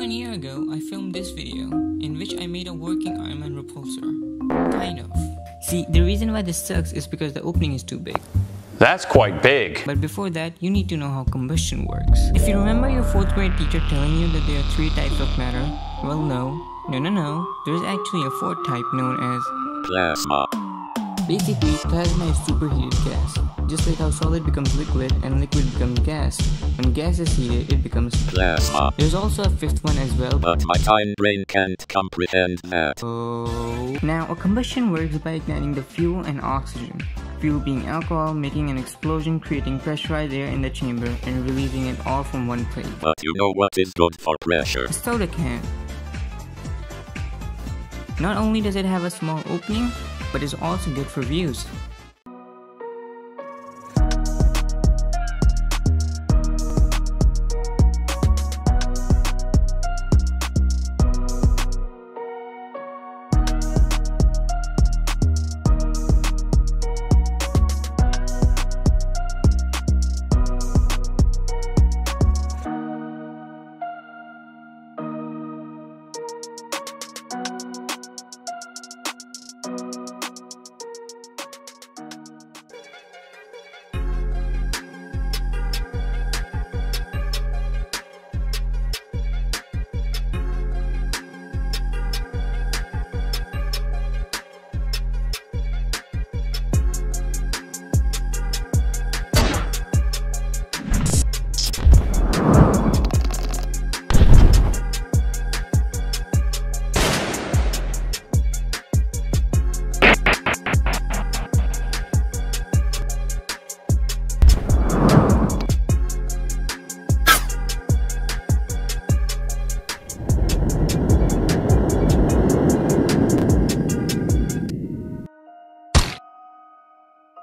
About a year ago, I filmed this video, in which I made a working Iron Man repulsor. Kind of. See, the reason why this sucks is because the opening is too big. That's quite big. But before that, you need to know how combustion works. If you remember your 4th grade teacher telling you that there are 3 types of matter, well no. There's actually a 4th type known as plasma. Basically, plasma is superheated gas. Just like how solid becomes liquid and liquid becomes gas, when gas is heated, it becomes plasma. There's also a 5th one as well, but my tiny brain can't comprehend that. Oh. Now, a combustion works by igniting the fuel and oxygen. Fuel being alcohol, making an explosion, creating pressurized air in the chamber, and releasing it all from one plate. But you know what is good for pressure? A soda can. Not only does it have a small opening, but it's also good for views.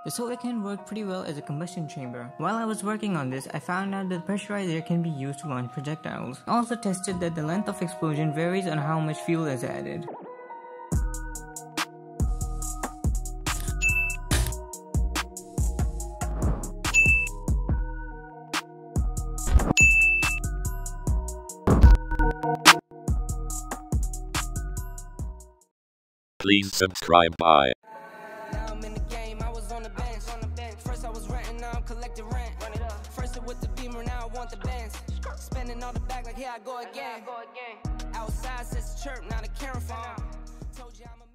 The soda can work pretty well as a combustion chamber. While I was working on this, I found out that pressurized air can be used to launch projectiles. I also tested that the length of explosion varies on how much fuel is added. Please subscribe. Bye. Want the bands, spending all the back like here I go again. Outside says chirp, not a camera phone. Told you I'm a